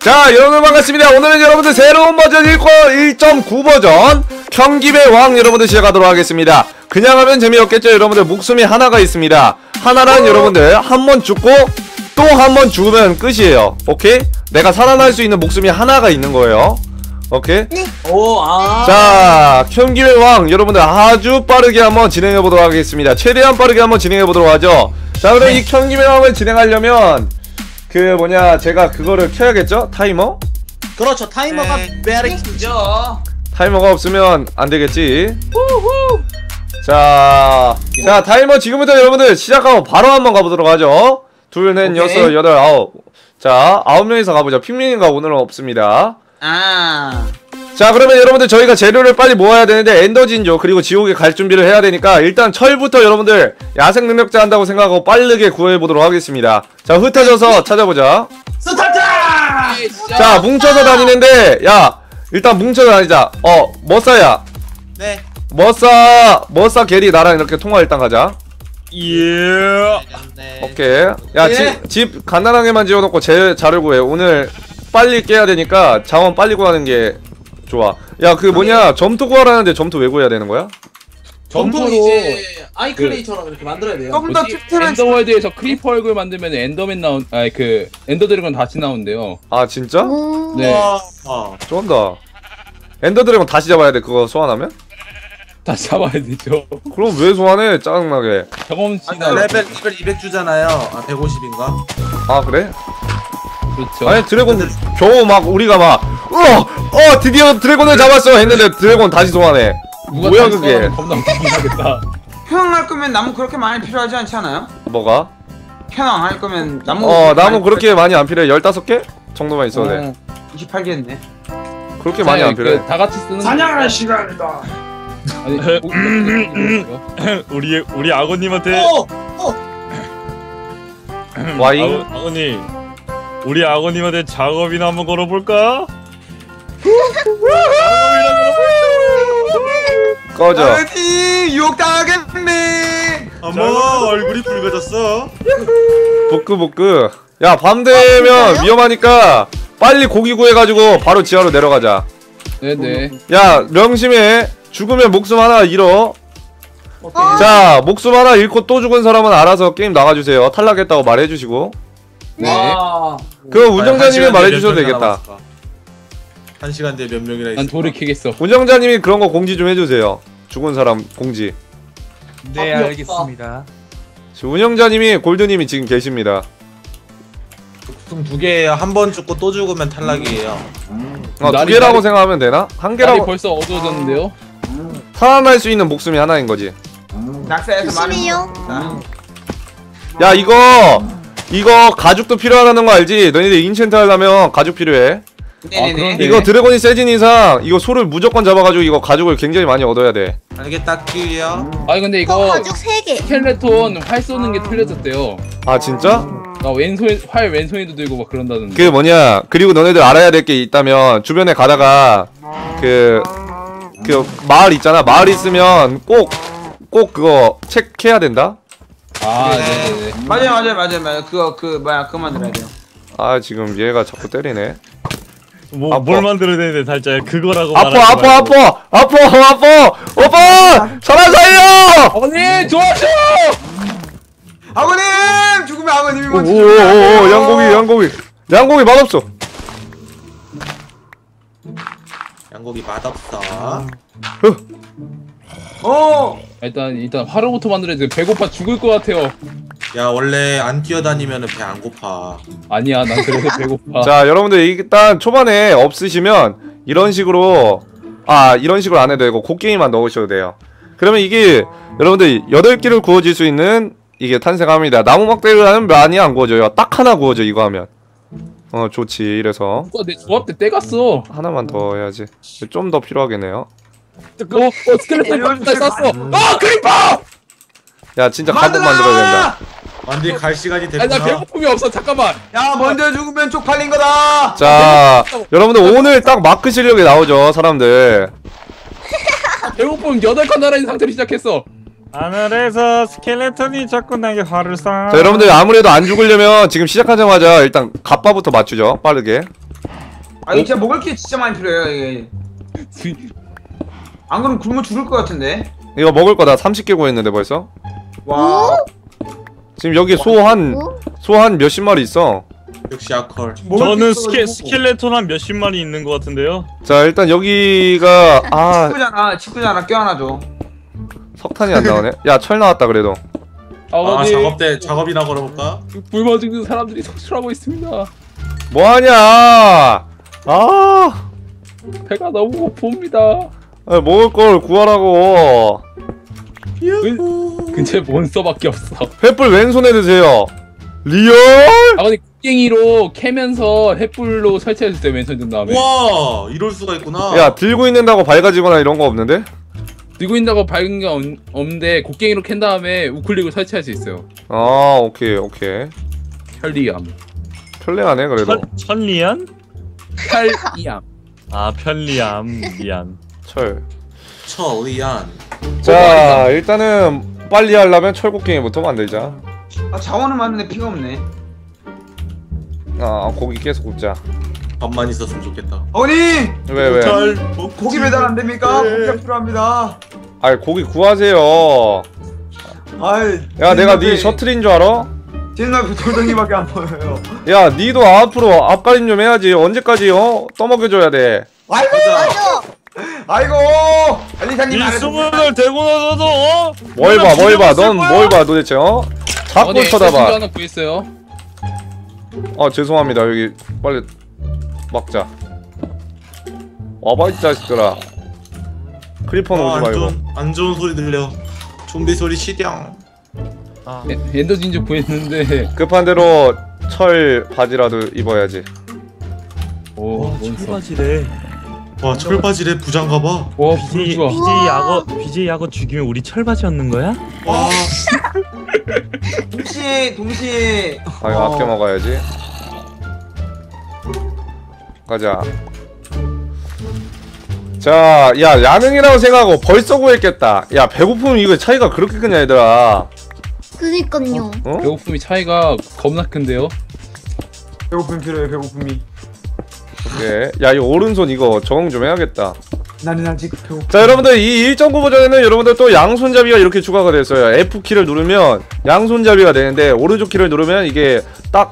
자, 여러분 반갑습니다. 오늘은 여러분들 새로운 버전 1.9 버전 경기의 왕 여러분들 시작하도록 하겠습니다. 그냥 하면 재미없겠죠. 여러분들 목숨이 하나가 있습니다. 하나란 여러분들 한 번 죽고 또 한 번 죽으면 끝이에요. 오케이? 내가 살아날 수 있는 목숨이 하나가 있는 거예요. 오케이? 네. 오, 아. 자, 경기의 왕 여러분들 아주 빠르게 한번 진행해 보도록 하겠습니다. 최대한 빠르게 한번 진행해 보도록 하죠. 자, 그럼 네. 이 경기의 왕을 진행하려면 그 뭐냐 제가 그거를 켜야겠죠? 타이머? 그렇죠. 타이머가 메리키죠. 타이머가 없으면 안되겠지. 자 타이머 지금부터 여러분들 시작하고 바로 한번 가보도록 하죠. 둘, 넷, 여섯, 여덟, 아홉. 자 9명이서 가보죠. 핑민이가 오늘은 없습니다. 아. 자 그러면 여러분들 저희가 재료를 빨리 모아야 되는데 엔더진조 그리고 지옥에 갈 준비를 해야 되니까 일단 철부터 여러분들 야생 능력자 한다고 생각하고 빠르게 구해보도록 하겠습니다. 자 흩어져서 찾아보자. 스타트! 자 뭉쳐서 다니는데 야 일단 뭉쳐서 다니자. 어 머싸야. 네 머싸 게리 나랑 이렇게 통화 일단 가자. 예 오케이. 야 집 간단하게만 지어놓고 제 자를 구해. 오늘 빨리 깨야 되니까 자원 빨리 구하는 게 좋아. 야 그 뭐냐 점토 구하라는데 점토 왜 구해야 되는 거야? 점토는 이제 아이클레이처럼 그, 이렇게 만들어야 돼요. 조금 더 팁트는 엔더월드에서 크리퍼 얼굴 만들면 엔더맨 나온 아니 그 엔더드래곤 다시 나온대요. 아 진짜? 네. 아 좋은다. 엔더드래곤 다시 잡아야 돼. 그거 소환하면? 다시 잡아야 되죠. 그럼 왜 소환해? 짜증나게. 경험치가 레벨 200 주잖아요. 아 150인가? 아 그래? 그렇죠. 아니 드래곤 겨우 막 우리가 막 드디어 드래곤을 잡았어 했는데 드래곤 다시 소환해. 뭐야 그게? 겁나 웃기겠다. 표현할 거면 나무 그렇게 많이 필요하지 않지 않아요? 뭐가? 표현할 거면 나무 나무 그렇게 많이 안 필요해. 15개? 정도만 있어도 돼. 28개였네. 그렇게 많이 안 필요해. 다 같이 쓰는 사냥할 시간이다. 아니 우리 아고님한테 와잉? 아고님 우리 아고님한테 작업이나 한번 걸어볼까? 꺼져. 아버지 유혹당하겠네. 어머 얼굴이 붉어졌어. 복그 야 밤되면 위험하니까 빨리 고기 구해가지고 바로 지하로 내려가자. 네네 야 명심해. 죽으면 목숨 하나 잃어. 오케이. 자 목숨 하나 잃고 또 죽은 사람은 알아서 게임 나가주세요. 탈락했다고 말해주시고 네. 그 운영자님이 말해주셔도 되겠다. 1시간 뒤에 몇 명이나 있어? 난 돌이키겠어. 운영자님이 그런 거 공지 좀 해주세요. 죽은 사람 공지. 네 알겠습니다. 지금 운영자님이 골드님이 지금 계십니다. 보통 2개예요. 한 번 죽고 또 죽으면 탈락이에요. 2개라고 생각하면 되나? 1개라고. 날이 벌써 어두워졌는데요. 살아날 수 있는 목숨이 하나인 거지. 낙사해서 말이에요. 야 이거 가죽도 필요하다는 거 알지? 너희들 인챈트 하려면 가죽 필요해. 네네네. 아, 이거 드래곤이 세진 이상 이거 소를 무조건 잡아가지고 이거 가죽을 굉장히 많이 얻어야 돼. 알겠다 끼요. 아니 근데 이거 가죽 3개. 스켈레톤 활 쏘는 게 틀려졌대요. 아 진짜? 나 왼손 활 왼손에도 들고 막 그런다던데. 그게 뭐냐? 그리고 너네들 알아야 될 게 있다면 주변에 가다가 그 마을 있잖아. 마을 있으면 꼭 그거 체크해야 된다. 아 네네네. 맞아요. 그거 그거 만들어야 돼요. 아 지금 얘가 자꾸 때리네. 뭐, 뭘 만들어야 되는데 달짜야 그거라고 아파 오빠 저랑 살려. 아버님 도와줘. 아버님 죽으면 아버님이 먼저. 오오오 양고기 맛없어. 일단 화로부터 만들어야 돼. 배고파 죽을 것 같아요. 야 원래 안 뛰어다니면은 배 안 고파. 아니야 난 그래서 배고파. 자 여러분들 일단 초반에 없으시면 이런 식으로 안 해도 되고 곡괭이만 넣으셔도 돼요. 그러면 이게 여러분들 8개를 구워질 수 있는 이게 탄생합니다. 나무 막대기는 많이 안 구워져요. 딱 하나 구워져. 이거 하면 좋지. 이래서 내 조합대 떼갔어. 하나만 더 해야지. 좀 더 필요하겠네요. 스켈레톤 쐈어. 크리퍼! 야 진짜 가죽 만들어야 된다. 안돼 갈 시간이 됐구나. 나 배고픔이 없어. 잠깐만. 야 먼저 죽으면 쪽팔린 거다. 자 여러분들 오늘 딱 마크 실력이 나오죠 사람들. 배고픔 8칸 날아있는 상태로 시작했어. 하늘에서 스켈레톤이 자꾸 나게 화를 쏴. 자 여러분들 아무래도 안 죽으려면 지금 시작하자마자 일단 갑바부터 맞추죠 빠르게. 아니 진짜 먹을 게 진짜 많이 필요해요 이게. 안 그럼 굶어 죽을 것 같은데. 이거 먹을 거다 30개 구했는데 벌써. 와. 지금 여기 소 한 몇십 마리 있어. 역시 아컬. 저는 스켈레톤 한 몇십 마리 있는 것 같은데요. 자 일단 여기가 아. 축구잖아 껴안아줘. 석탄이 안 나오네. 야 철 나왔다 그래도. 아버지. 작업이나 걸어볼까? 굶어 죽는 사람들이 속출하고 있습니다. 뭐하냐? 아 배가 너무 고픕니다. 아, 먹을 걸 구하라고. 근처에 몬스터밖에 없어. 횃불 왼손에 드세요. 리얼? 아버지 갱이로 캐면서 횃불로 설치해줄 때 왼손 든 다음에. 와 이럴 수가 있구나. 야 들고 있는다고 밝아지거나 이런 거 없는데? 들고 있는다고 밝은 게 없는데 곡괭이로 캔 다음에 우클릭을 설치할 수 있어요. 아 오케이 오케이. 편리함. 편리하네 그래도. 천리안? 편리함. 아 편리함 미안. 천리안. 자 일단은 빨리 하려면 철곡갱이부터 만들자. 아 자원은 많은데 피가 없네. 아 고기 계속 굽자. 밥만 있었으면 좋겠다. 어머니! 왜? 고기 배달 안 됩니까? 고기가 필요합니다. 아이 고기 구하세요. 아이 야 내가 네 셔틀인 줄 알아? 제 눈앞에 돌덩이밖에 안 보여요. 야 니도 앞으로 앞가림 좀 해야지. 언제까지 어? 떠먹여줘야 돼. 아이고! 아이고! 알리사님 일수분을 대고 나서도 어? 뭘 봐 뭘 봐 넌 뭘 봐 도대체 어? 자꾸 쳐다봐. 아 죄송합니다 여기 빨리 막자. 와봐 이 자식들아. 크리퍼는 오지 말고. 안 좋은 소리 들려. 좀비 소리 시량. 아 엔더 진주 보였는데. 급한 대로 철 바지라도 입어야지. 오 철 바지래. 와 철 바지래 부장 가봐. 와 BJ 악어 죽이면 우리 철 바지 얻는 거야? 와. 동시에. 아 이거 아껴 먹어야지. 가자. 자, 야 야능이라고 생각하고 벌써 구했겠다. 야 배고픔 이거 차이가 그렇게 크냐 얘들아. 그니깐요. 어? 배고픔이 차이가 겁나 큰데요. 배고픔 필요해 배고픔이. 오케이. 야 이 오른손 이거 적응 좀 해야겠다. 나는 아직 배고픔. 자 여러분들 이 1.9 버전에는 여러분들 또 양손잡이가 이렇게 추가가 됐어요. F키를 누르면 양손잡이가 되는데 오른쪽키를 누르면 이게 딱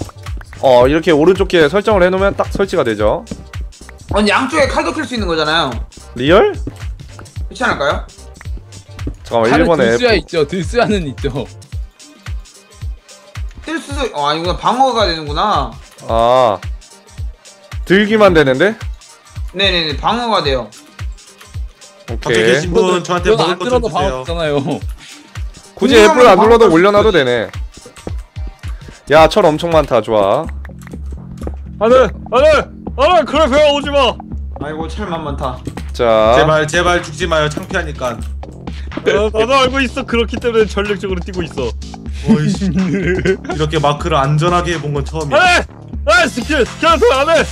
이렇게 오른쪽에 설정을 해놓으면 딱 설치가 되죠. 아니 양쪽에 칼도 킬 수 있는 거잖아요. 리얼? 그렇지 않을까요? 잠깐만 1번에 들수야 있죠. 들수야는 있죠. 뜰수도 이거 방어가 되는구나. 아 들기만 되는데? 네네네 방어가 돼요. 오케이 계신 분 저한테 먹을 것 좀 주세요. 방어 굳이 F를 안 눌러도 올려놔도 되네. 야, 철 엄청 많다. 좋아. 안돼 그래 배워 오지 마. 아이고 철만 많다. 자, 제발 죽지 마요. 창피하니까. 나도 알고 있어. 그렇기 때문에 전력적으로 뛰고 있어. 어이씨. 이렇게 마크를 안전하게 해본 건 처음이야. 안돼, 스킬 안돼.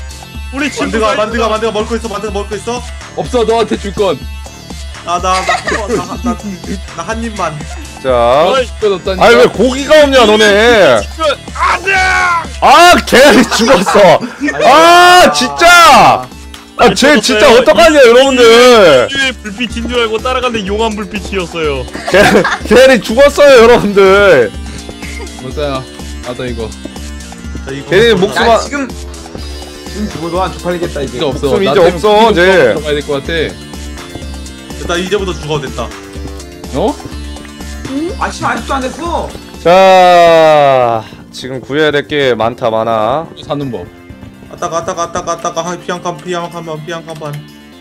우리 친구가 만드가 먹고 있어. 만드가 먹고 있어. 없어 너한테 줄 건. 나 한 입만. 자. 아니 왜 고기가 없냐 너네. 안돼. 아 개 죽었어. 아 진짜. 아 쟤 진짜 어떡하냐 여러분들. 불빛인 줄 알고 따라가는데 용암 불빛이었어요. 개리 죽었어요 여러분들. 뭐야? 나도 이거. 개리 목숨아. 지금 죽어도 안 쪽팔리겠다 이제. 목숨 이제 없어 이제. 들어가야 될 것 같아. 나 이제부터 죽어도 됐다. 어? 아직도 안 됐어. 자, 지금 구해야 될 게 많아. 사는 법. 아따가 피한 칸.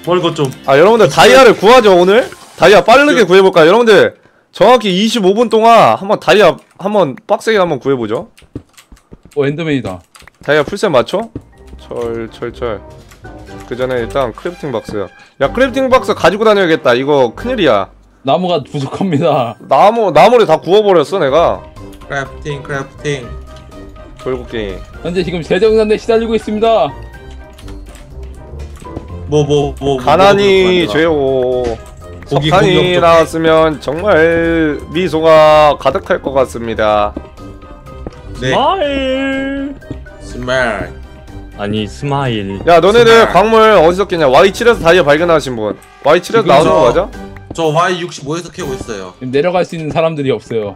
멀거 좀. 아 여러분들 다이아를 구하죠 오늘. 다이아 빠르게 구해볼까요? 여러분들 정확히 25분 동안 한번 다이아 한번 빡세게 한번 구해보죠. 오 엔더맨이다. 다이아 풀셋 맞죠? 철. 그 전에 일단 크래프팅 박스요. 야 크래프팅 박스 가지고 다녀야겠다. 이거 큰일이야. 나무가 부족합니다. 나무를 다 구워버렸어 내가. 크래프팅 돌고갱이 현재 지금 재정난에 시달리고 있습니다. 뭐 가난이 죄요. 석탄이 나왔으면 정말 미소가 가득할 것 같습니다. 네. 스마일 아니 스마일. 야 너네들 광물 어디서 깼냐? Y7에서 다이아 발견하신 분. Y7에서 나오는 거 맞아? 저 Y65에서 캐고 있어요. 내려갈 수 있는 사람들이 없어요.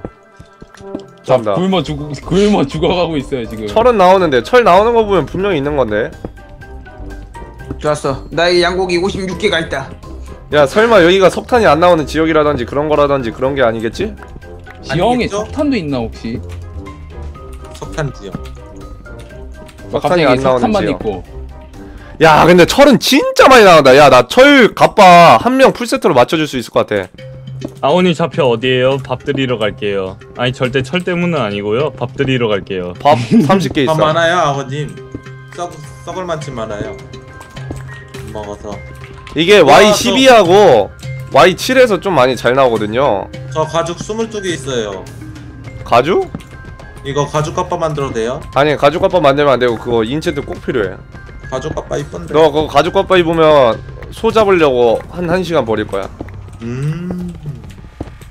자, 굶어 죽어가고 있어요 지금. 철은 나오는데, 철 나오는 거 보면 분명히 있는 건데. 좋았어. 나의 양고기 56개가 있다. 야 설마 여기가 석탄이 안 나오는 지역이라든지 그런 거라든지 그런 게 아니겠지? 지형에 석탄도 있나 혹시? 석탄 지역. 석탄이 안 나오는 지역. 야 근데 철은 진짜 많이 나온다. 야 나 철 갑바 한 명 풀세트로 맞춰줄 수 있을 것 같아. 아오니 잡혀 어디에요? 밥 드리러 갈게요. 아니 절대 철 때문은 아니고요. 밥 드리러 갈게요. 밥 30개 있어. 밥 많아요 아버님. 썩을 만치 많아요. 먹어서. 이게 Y12하고 Y7에서 좀 많이 잘 나오거든요. 저 가죽 22개 있어요. 가죽? 이거 가죽 갑바 만들어도 돼요? 아니 가죽 갑바 만들면 안 되고 그거 인체도 꼭 필요해. 가죽 갑바 이쁜데. 너 그거 가죽 갑바 입으면 소 잡으려고 한 시간 버릴 거야.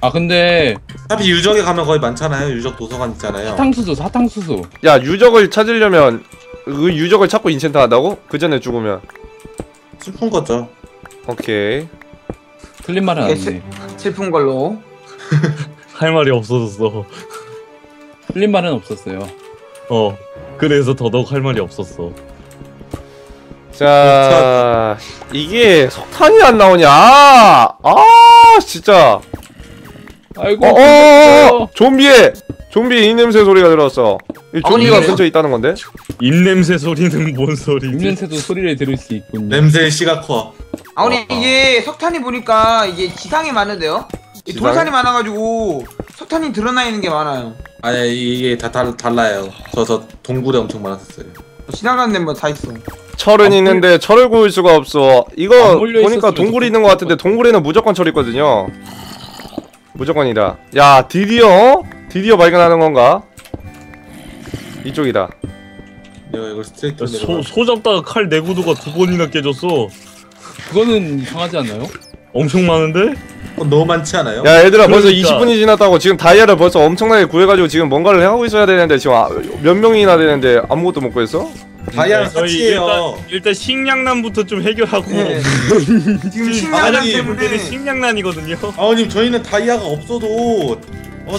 아 근데 어차피 유적에 가면 거의 많잖아요. 유적 도서관 있잖아요. 사탕수수. 야 유적을 찾으려면 그 유적을 찾고 인챈트 한다고? 그 전에 죽으면 슬픈 거죠. 오케이. 틀린 말은 아니지. 슬픈 걸로. 할 말이 없어졌어. 틀린 말은 없었어요. 어 그래서 더더욱 할 말이 없었어. 자 이게 석탄이 안 나오냐? 아 진짜. 아이고. 좀비 입냄새 소리가 들었어. 이 좀비가 근처에 있다는 건데? 입냄새 소리는 뭔 소리지? 입냄새도 소리를 들을 수 있군요. 냄새의 시가 커. 아니 이게 석탄이 보니까 이게 지상에 많은데요? 지상에? 돌산이 많아가지고 석탄이 드러나 있는 게 많아요. 아니 이게 다 달라요. 저 동굴에 엄청 많았었어요. 지나가는 데 뭐 다 있어. 철은 있는데 철을 구울 수가 없어. 이거 보니까 동굴이 있는 것 같은데 동굴에는 무조건 철 있거든요. 무조건이다. 야 드디어 발견하는 건가? 이쪽이다. 내가 이걸 스트레이트 소 잡다가 칼 내구도가 2번이나 깨졌어. 그거는 이상하지 않나요? 엄청 많은데? 너무 많지 않아요? 야 얘들아 그러니까. 벌써 20분이 지났다고. 지금 다이아를 벌써 엄청나게 구해가지고 지금 뭔가를 해가고 있어야 되는데 지금 몇 명이나 되는데 아무것도 못 구했어? 다이아는 사치예요. 일단 식량난부터 좀 해결하고. 네. 지금 식량난 때문에 식량난이거든요. 아버님 저희는 다이아가 없어도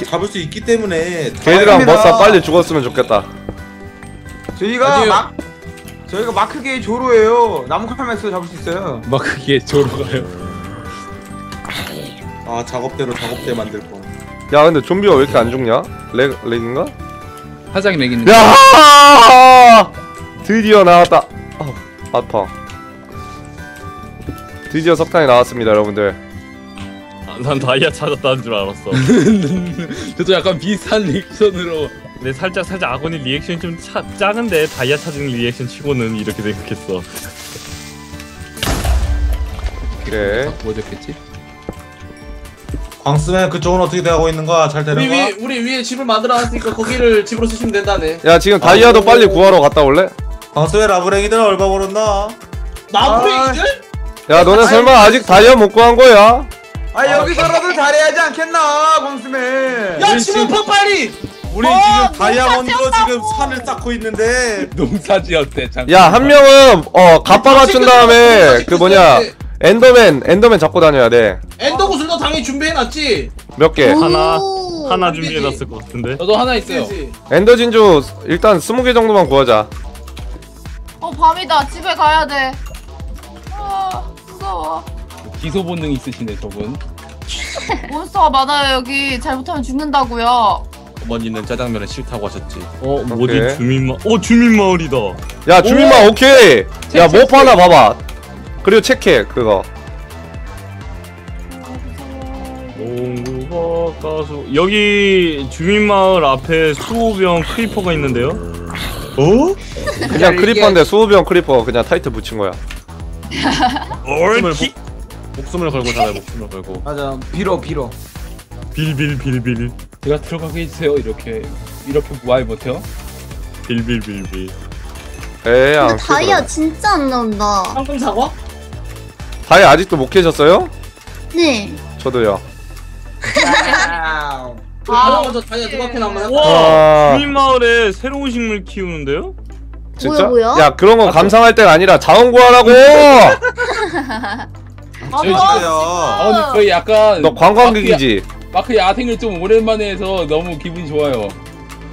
잡을 수 있기 때문에 걔들이랑 머싸 빨리 죽었으면 좋겠다. 저희가 마크계의 조로예요. 나무칼만 있어도 잡을 수 있어요. 마크계의 조로가요. 아 작업대 만들 거. 야 근데 좀비가 왜 이렇게 안 죽냐? 렉인가? 화장이 렉인데. 야! 드디어 나왔다. 아파. 드디어 석탄이 나왔습니다, 여러분들. 난 다이아 찾았다는 줄 알았어. 저도 약간 비슷한 리액션으로. 근데 살짝 아군이 리액션이 좀 작은데 다이아 찾은 리액션 치고는 이렇게 생각했어. 그래. 뭐였겠지? 광스맨 그쪽은 어떻게 돼가고 있는가? 잘 되는가? 우리 위에 집을 만들어놨으니까 거기를 집으로 쓰시면 된다네. 야 지금 다이아도 빨리 구하러 갔다 올래? 광스맨 라브랭이들 얼마 벌었나? 라브랭이들? 야 너네 설마 아직 다이아 못 구한 거야? 아 여기서라도 잘해야지 않겠나 광스맨. 야 집은 파 빨리! 우리 지금 다이아몬드로 지금 산을 쌓고 있는데 농사지었대. 야 한 명은 갑바 맞춘 다음에 그 뭐냐 엔더맨 잡고 다녀야 돼. 엔더구슬 너 당연히 준비해놨지? 몇 개? 하나 준비해놨을 것 같은데. 저도 하나 있어요. 엔더 진주 일단 20개 정도만 구하자. 밤이다. 집에 가야 돼. 아 무서워. 기소 본능 있으시네 저분. 몬스터가 많아요 여기. 잘못하면 죽는다고요. 어머니는 짜장면을 싫다고 하셨지. 뭐지 주민마을이다. 야 주민마을 오케이. 야 몹 하나 봐봐. 그리고 체크해 그거. 여기 주민마을 앞에 수호병 크리퍼가 있는데요? 그냥 크리퍼인데 수호병 크리퍼 그냥 타이틀 붙인 거야. 목숨을 걸고 살아요. 목숨을 걸고. 맞아. 빌어. 빌. 제가 들어가게 해주세요. 이렇게 와이 못해요? 빌. 근데 다이아 진짜 안 나온다. 방금 사과? 다이아 아직도 못 캐셨어요? 네. 저도요. 아, 먼저 다이아 두 바퀴 남아요. 와, 주민 마을에 새로운 식물 키우는데요? 진짜? 뭐야? 야 그런 건 감상할 때가 아니라 자원 구하라고. 아, 저희 약간 너 관광객이지. 마크 야생을 좀 오랜만에 해서 너무 기분 좋아요.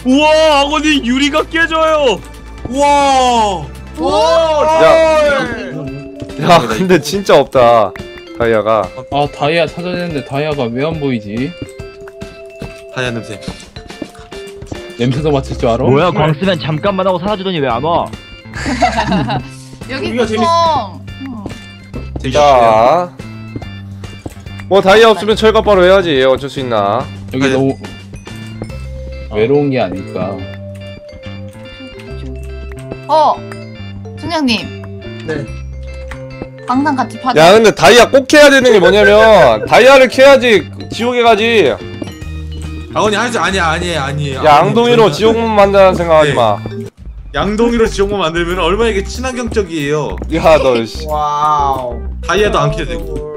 우와, 아버님 유리가 깨져요. 우와. 우와. 야, 근데 진짜 없다. 다이아가. 아, 다이아 찾아냈는데 다이아가 왜 안 보이지? 다이아 냄새. 냄새도 맡을 줄 알아? 뭐야, 광스맨 잠깐만 하고 사라지더니 왜 안 와? 여기 있어. 자, 뭐 다이아 없으면 철갑 바로 해야지. 어쩔 수 있나? 여기 다이아. 너무 외로운 게 아닐까. 총장님. 네. 항상 같이 파자. 야, 근데 다이아 꼭 캐야 되는 게 뭐냐면 다이아를 캐야지 지옥에 가지. 아니 하지 아니야. 양동이로 지옥문 만드는 생각하지 마. 양동이로 지옥문 만들면 얼마나 이게 친환경적이에요. 야, 너 씨. 와우. 다이아도 안 캐도 되고.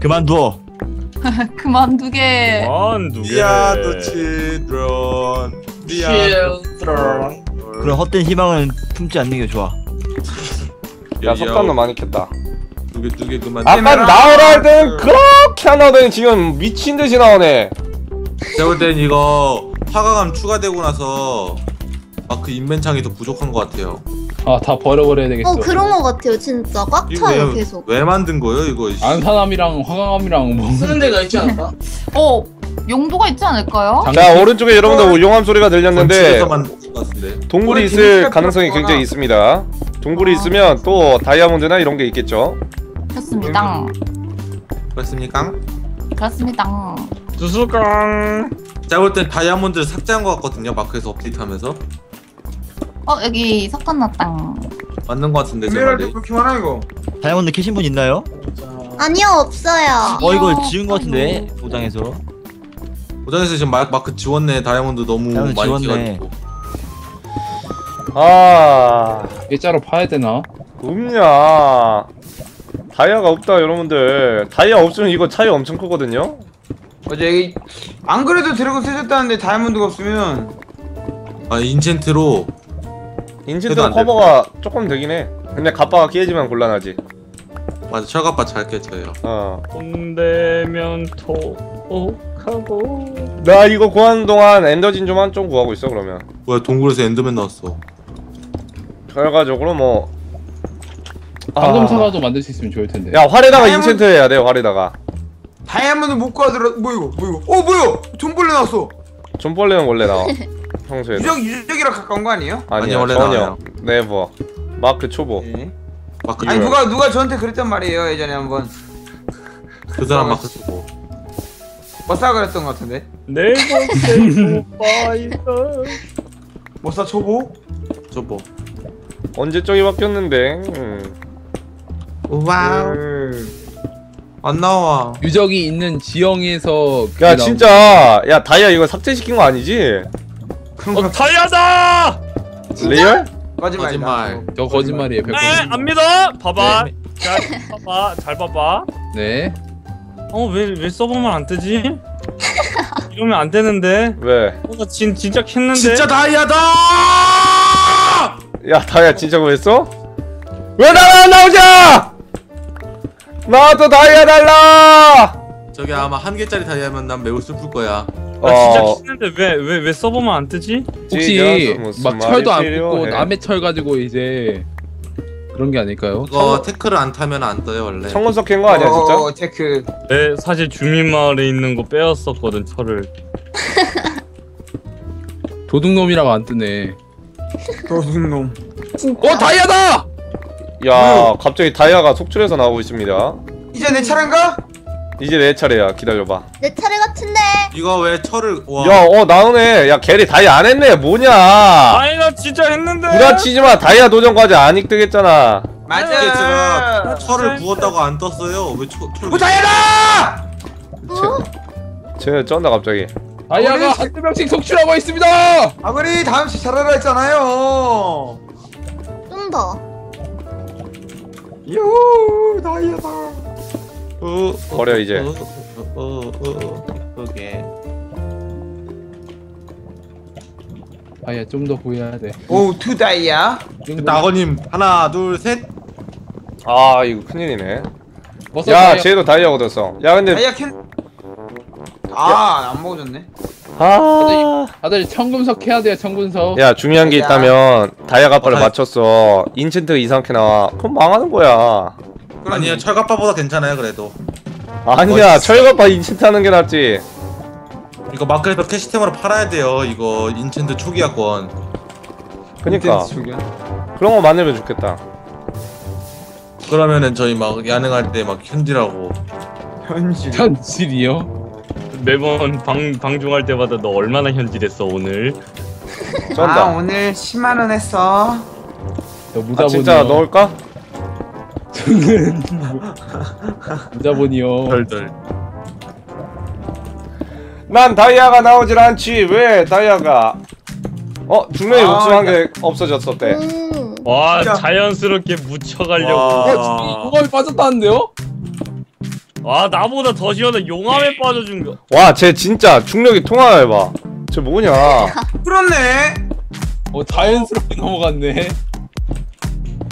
그만둬. 그만두게. 그만두게. 야, 너 children. children. 그런 헛된 희망은 품지 않는 게 좋아. 야, 석탄도 많이 캤다. 두개 그만. 아까 나오라 할 때는 그렇게 안 나오더니 지금 미친 듯이 나오네. 제가 볼 땐 이거 화강암 추가되고 나서 막 그 인벤창이 더 부족한 것 같아요. 아, 다 버려버려야 되겠어. 그런 것 같아요, 진짜. 꽉 차요, 계속. 왜 만든 거예요, 이거? 안산암이랑 화강암이랑 뭐 쓰는 데가 있지 않을까? 용도가 있지 않을까요? 자, 오른쪽에 여러분들 용암 소리가 들렸는데 동굴이 있을 가능성이 굉장히 있습니다. 동굴이 있으면 또 다이아몬드나 이런 게 있겠죠. 그렇습니다. 그렇습니까? 그렇습니다. 수수깡. 제가 볼 땐 다이아몬드를 삭제한 것 같거든요, 마크에서 업데이트하면서. 여기 섞어놨다. 맞는 것 같은데, 제 말이. 다이아몬드 캐신 분 있나요? 아니요, 없어요. 이거 지운 것 같은데, 도장에서. 도장에서 지금 마크 지웠네. 다이아몬드 너무 많이 지웠네. 아, 일자로 파야 되나? 없냐. 다이아가 없다, 여러분들. 다이아 없으면 이거 차이 엄청 크거든요. 어제 안 그래도 드래곤 세졌다는데 다이아몬드가 없으면 인챈트로 커버가 조금 되긴 해. 근데 갑바가 끼어지면 곤란하지. 맞아, 철갑바 잘 끼어져요. 봄되면 토옥하고. 나 이거 구하는 동안 엔더진 좀 구하고 있어. 그러면 뭐야, 동굴에서 엔더맨 나왔어. 결과적으로 뭐 방금 사과도 만들 수 있으면 좋을 텐데. 야, 활에다가 인챈트 해야 돼. 활에다가 다이아몬드 못 구하더라. 뭐 이거? 뭐야? 존벌레 나왔어. 존벌레는 원래 나와. 평소에. 유적이랑 가까운 거 아니에요? 아니요, 원래 나와요. 네버. 마크 초보. 마크. 아니, 누가 저한테 그랬단 말이에요, 예전에 한번. 그 사람 마크 초보. 머싸가 그랬던 거 같은데. 네버 세이브 파이터. 머싸 초보? 초보. 언제 쪽이 바뀌었는데? 와우. 안 나와. 유적이 있는 지형에서. 야, 진짜. 야, 다이아 이거 삭제시킨 거 아니지? 다이아다! 리얼? 거짓말. 저 거짓말이에요. 100%. 에, 안 믿어. 봐봐. 네. 잘 봐봐. 네. 왜 서버만 안 뜨지? 이러면 안 되는데. 왜? 나 진짜 캤는데. 진짜 다이아다! 야, 다이아 진짜 그랬어? 왜 나만 나오자! 나도 다이아 달라! 저게 아마 한 개짜리 다이아면 난 매우 슬플 거야. 나 진짜 키는데 왜 서버만 안 뜨지? 혹시 막 철도 안 뽑고 남의 철 가지고 이제 그런 게 아닐까요? 태클을 안 타면 안 떠요, 원래. 청원석 캔 거 아니야, 진짜? 태클. 네, 사실 주민마을에 있는 거 빼왔었거든, 철을. 도둑놈이라고 안 뜨네. 도둑놈. 다이아다! 야, 갑자기 다이아가 속출해서 나오고 있습니다. 이제 내 차례인가? 이제 내 차례야. 기다려봐. 내 차례 같은데. 이거 왜 철을? 와. 야, 나오네. 야, 걔리 다이아 안 했네. 뭐냐? 아니, 나 진짜 했는데. 부딪히지 마. 다이아 도전 과제 안 익뜨겠잖아. 맞아. 철을 부었다고 안 떴어요. 왜 철? 다이아다! 쟤 쩐다 갑자기. 다이아가 한두 명씩 속출하고 있습니다. 아무리 다음 주 잘하라 했잖아요. 좀 더. 요우, 다이아다. 버려 이제. 오케이. 아야 좀 더 보여야 돼. 오 투다이야. 나거님 하나 둘 셋. 아 이거 큰일이네. 야 쟤도 다이아 얻었어. 야 근데 다이아 캔. 아 안 먹어줬네. 아 다들 청금석 해야 돼. 청금석. 야 중요한 게 있다면 다이아 갑바를 맞췄어. 인챈트 이상하게 나와. 그럼 망하는 거야. 아니야 철 갑바보다 괜찮아요 그래도. 아니야 철 갑바 인챈트 하는 게 낫지. 이거 마크에서 캐시템으로 팔아야 돼요. 이거 인챈트 초기화권. 그니까 그런 거 많으면 좋겠다. 그러면은 저희 막 야능할 때 막 현질하고. 현질. 현질이요? 매번 방중할 때마다 너 얼마나 현질했어 오늘? 쩐다. 아 오늘 10만원 했어. 너 무자본이요. 아, 진짜 넣을까? 저는 무자본이요. 덜덜. 난 다이아가 나오질 않지. 왜 다이아가? 어 중력이 목숨 한 개 없어졌었대. 와 진짜. 자연스럽게 묻혀가려고. 야 용암에 빠졌다는데요? 와 나보다 더 시원해. 용암에 빠져준 거. 와 쟤 진짜 중력이 통화해봐. 쟤 뭐냐? 그렇네. 어 자연스럽게 넘어갔네.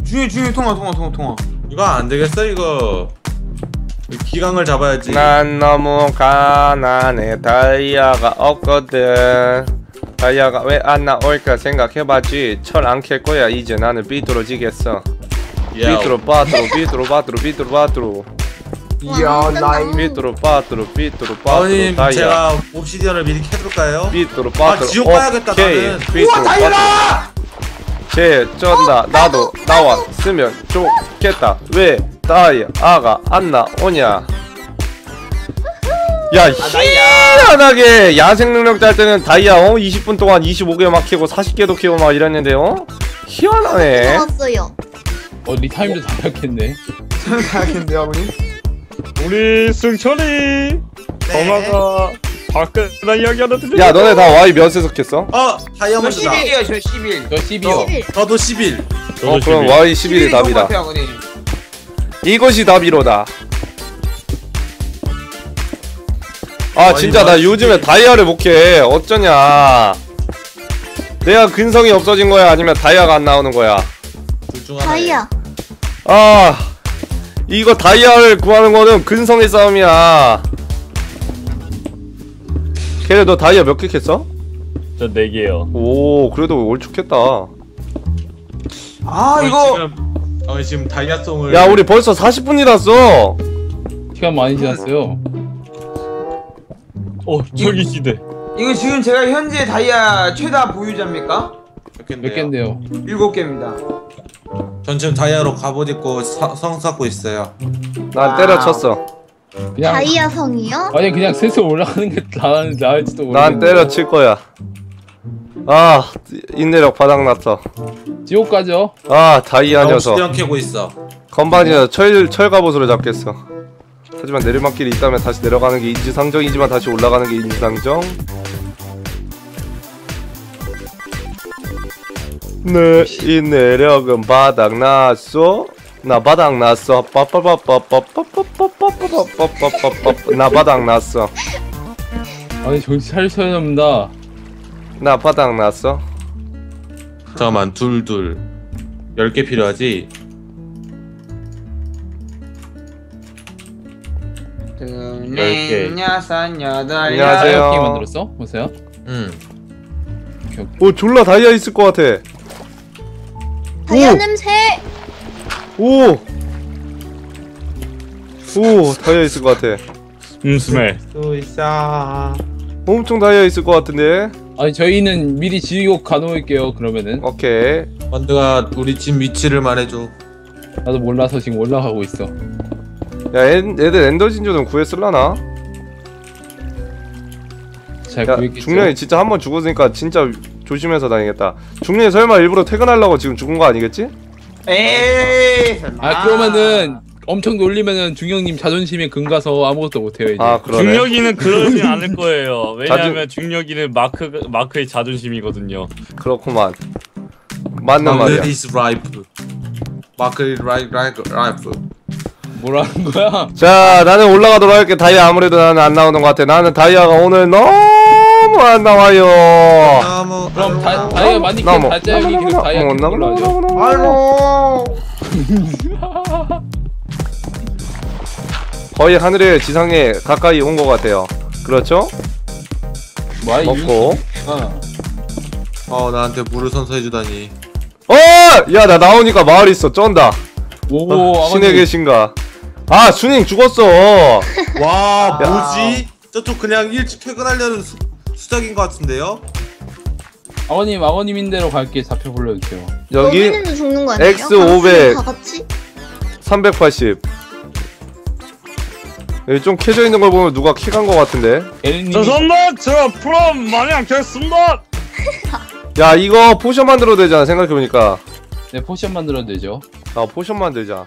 중력이 통화. 이거 안 되겠어 이거. 기강을 잡아야지. 난 너무 가난해. 다이아가 없거든. 다이아가 왜 안 나올까 생각해봤지. 철 안 캘 거야 이제. 나는 삐뚤어지겠어. 삐뚤어 빠뚤어. 이야 나이 삐뚤어 빠뚤어. 아버님 제가 옵시디언을 미리 캐둘까요? 삐뚤어 빠뚤어. 아 지옥 가야겠다 나는. 우와 다이아라! 쟤 쩐다. 나도 나왔으면 좋겠다. 왜? 다이아가 안 나오냐? 야 희한하게 야생 능력 짤 때는 다이아 20분 동안 25개 막 키고 40개도 키고 막 이랬는데 희한하네. 어 리타임도 다 켰겠네. 다 켰는데 아버님? 우리 승철이 엄마가 밖에다 이야기 하나 들려. 야 너네 다 Y 몇에서 켰어? 어 다이아몬드다. 저 11이요 저 12요 저도 11. 어 그럼 Y 11이 답이다. 이것이 답이로다. 아 진짜 나 요즘에 다이아를 못 캐. 어쩌냐. 내가 근성이 없어진 거야 아니면 다이아가 안 나오는 거야? 다이아. 아 이거 다이아를 구하는 거는 근성의 싸움이야. 걔네 너 다이아 몇 개 캤어? 저 4개요. 오 그래도 얼추겠다. 아 이거 지금 다이아송을. 야 우리 벌써 40분이 났어. 시간 많이 지났어요. 어 저기 시대. 이거 지금 제가 현재 다이아 최다 보유자입니까? 몇 갠데요? 7개입니다. 전 지금 다이아로 갑옷 입고 성 쌓고 있어요. 난 때려쳤어. 그냥... 다이아 성이요? 아니 그냥 슬슬 올라가는 게 나을지도 모르겠네. 난 때려칠 거야. 아 인내력 바닥났어. 지옥 가죠. 아 다이아 녀석 시장 캐고 있어. 건반이나 철갑옷으로 잡겠어. 하지만 내리막길이 있다면 다시 내려가는 게 인지상정이지만 다시 올라가는 게 인지상정. 네 인내력은 바닥났어. 나 바닥났어. 빠빠빠빠빠빠빠빠빠빠빠빠빠빠빠. 나 바닥났어. 아니 정신 차리셔야 됩니다. 나 바닥났어. 잠깐만 둘 10개 필요하지? 둘 10개 6, 8, 8. 안녕하세요. 10개 만들었어? 보세요. 응. 오 졸라 다이아 있을 것 같아. 다이아 냄새. 오 다이아 있을 것 같아. 스멜 또 있어. 엄청 다이아 있을 것 같은데. 아니 저희는 미리 지옥 가놓을게요. 그러면은 오케이. 만드가 우리 집 위치를 말해줘. 나도 몰라서 지금 올라가고 있어. 야 애들 엔더진주 좀 구했을라나? 잘 구했겠지? 중령이 진짜 한 번 죽었으니까 진짜 조심해서 다니겠다. 중령이 설마 일부러 퇴근하려고 지금 죽은 거 아니겠지? 에이 아 그러면은 엄청 놀리면은 중령님 자존심이 금가서 아무것도 못해요 이제. 아, 중력이는 그러진 않을 거예요. 왜냐하면 중력이는 마크의 자존심이거든요. 그렇구만. 맞는 말이야. 마크의 라이프. 뭐라는 거야? 자 나는 올라가도록 할게. 다이아 아무래도 나는 안 나오는 것 같아. 나는 다이아가 오늘 너무 안 나와요. 너무 그럼 다이아 많이 캐 다이아 여기 계속 다이아 캐 올라가죠. 아이고 거의 하늘에 지상에 가까이 온 것 같아요. 그렇죠? 먹고 나한테 물을 선사해주다니. 야 나 나오니까 마을 있어. 쩐다. 오 신에 계신가? 아 순행 죽었어. 와 뭐지? 저쪽 그냥 일찍 퇴근하려는 수작인 것 같은데요? 아버님 아버님인대로 갈게. 좌표 불러주세요. 여기 X500 380 여기 좀 캐져 있는 걸 보면 누가 킥한 것 같은데? 죄송합니다. 제가 프롬 많이 안 켰습니다. 야 이거 포션 만들어도 되잖아 생각해보니까. 네 포션 만들어도 되죠. 아 포션 만들자.